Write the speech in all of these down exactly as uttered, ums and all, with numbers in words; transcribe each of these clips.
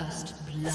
First blood.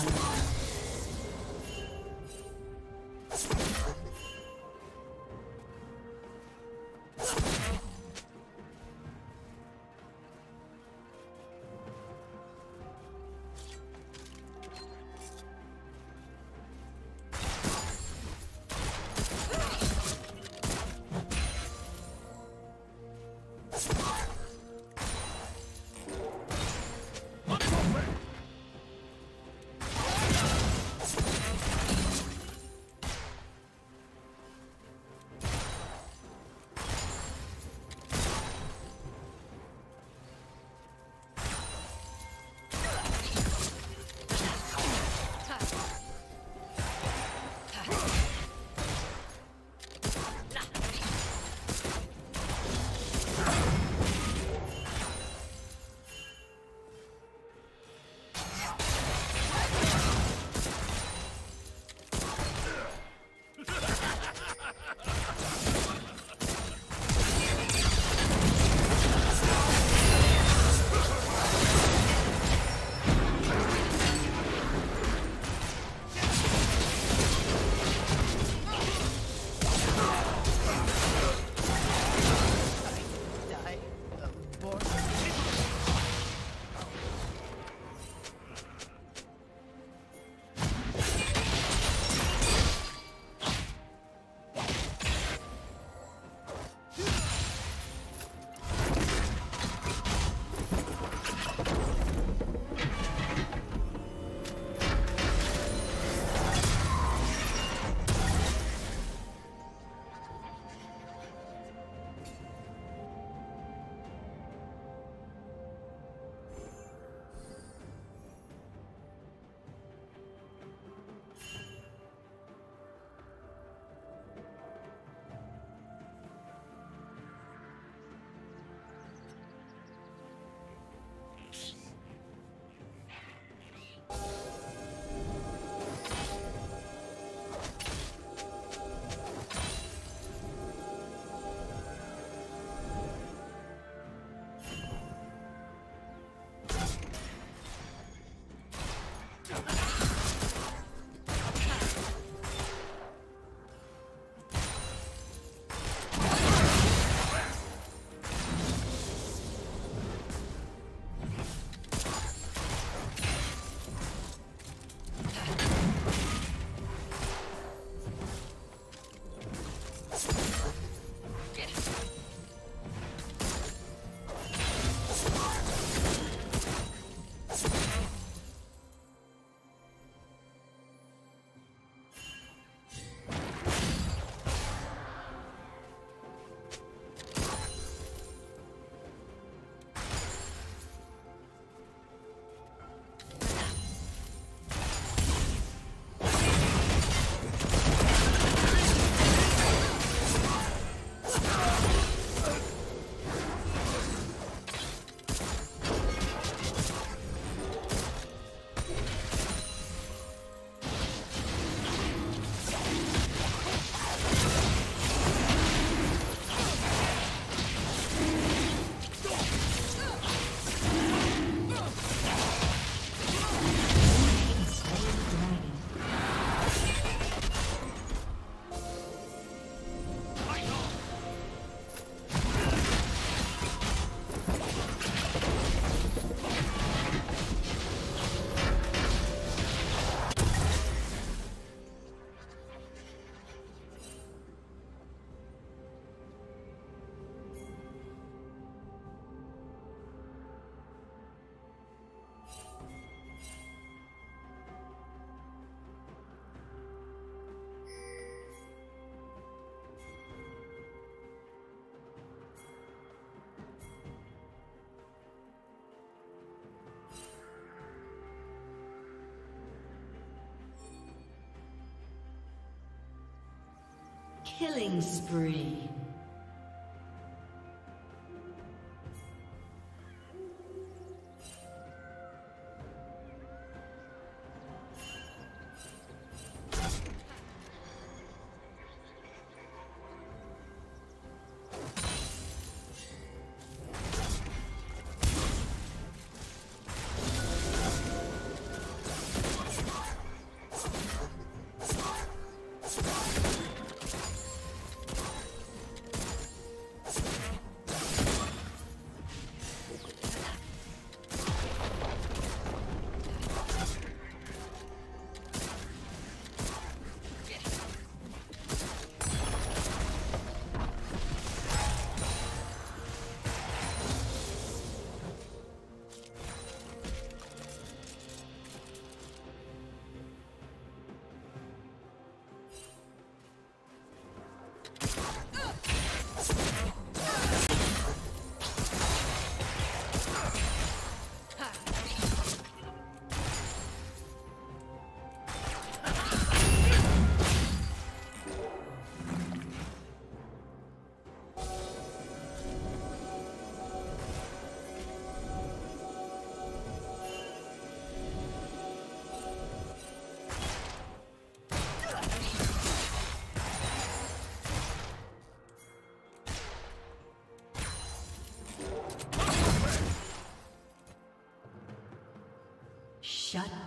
Killing spree.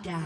down.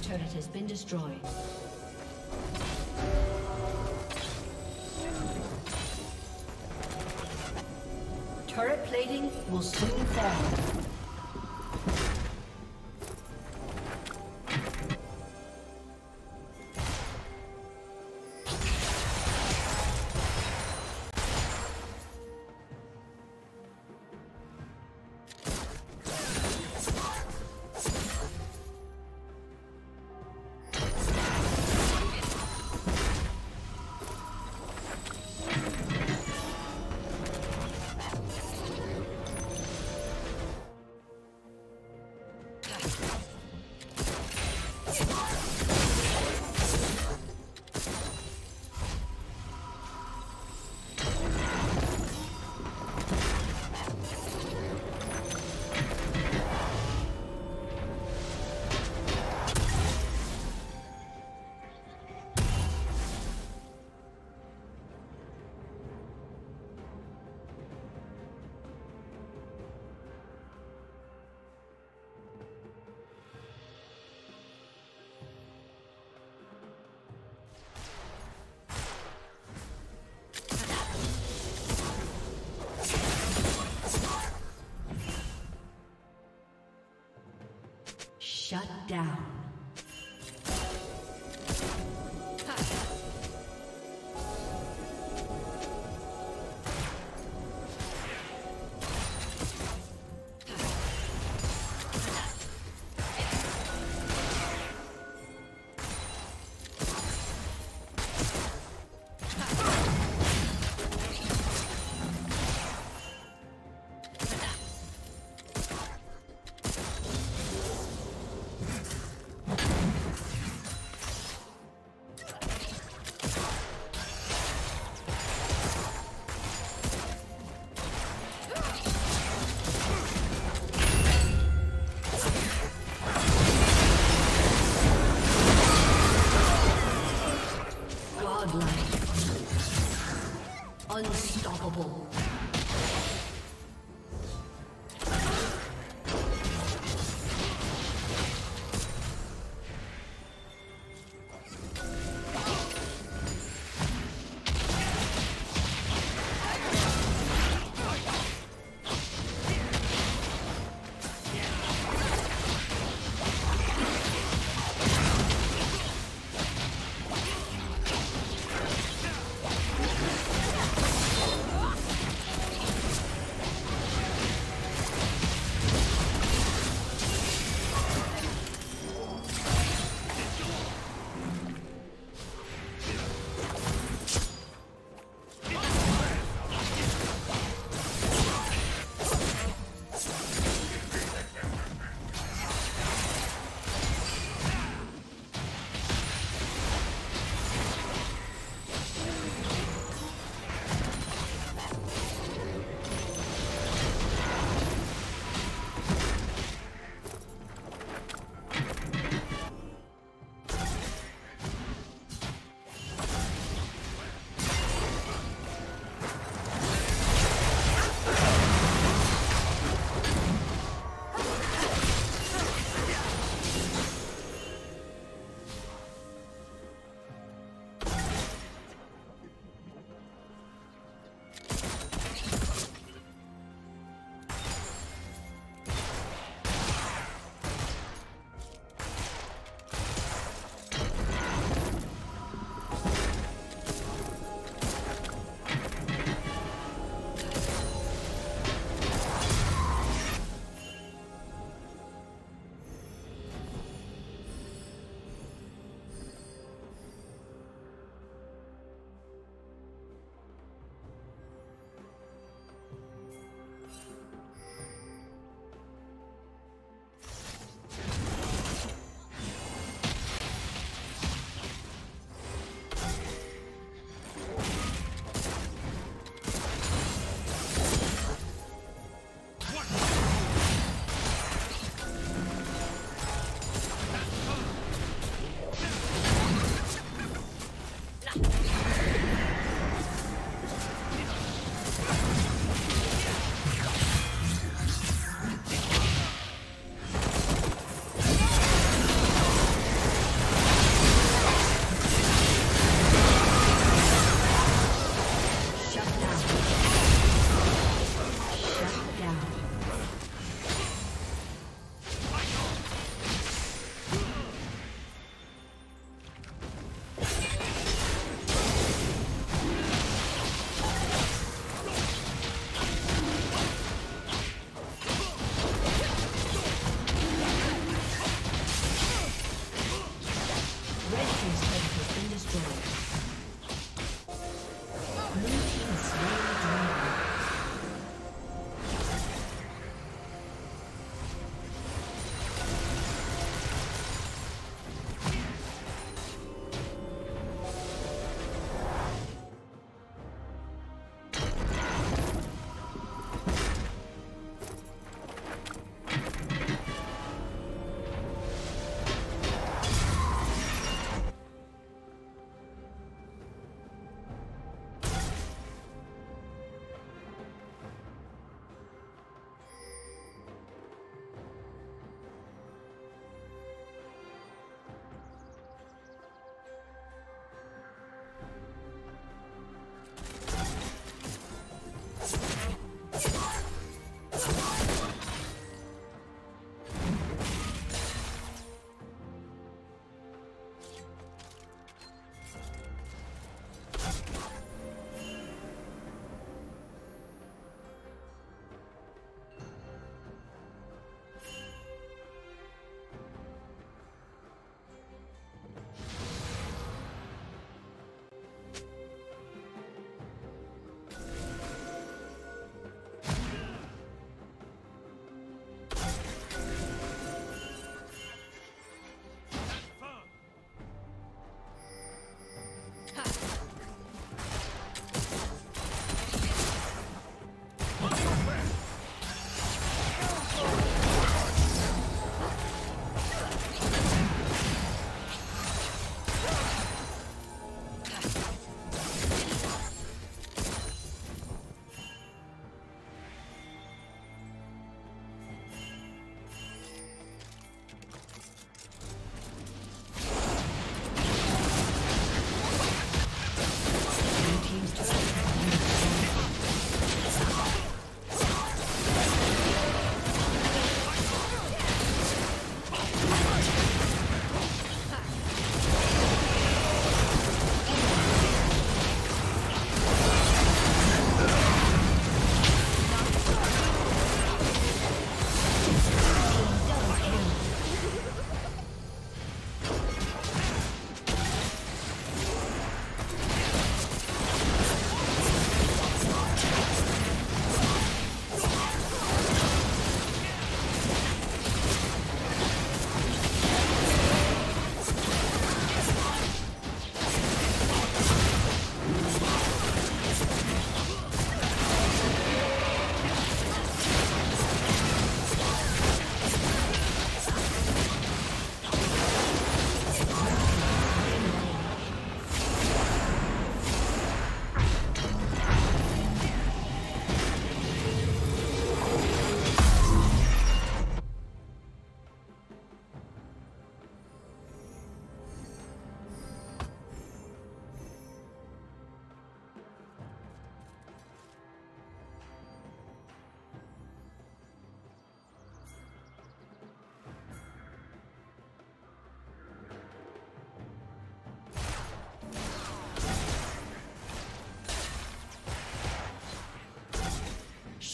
Turret has been destroyed. Turret plating will soon fall. Shut down. unstoppable.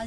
A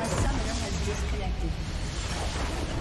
A summoner has disconnected.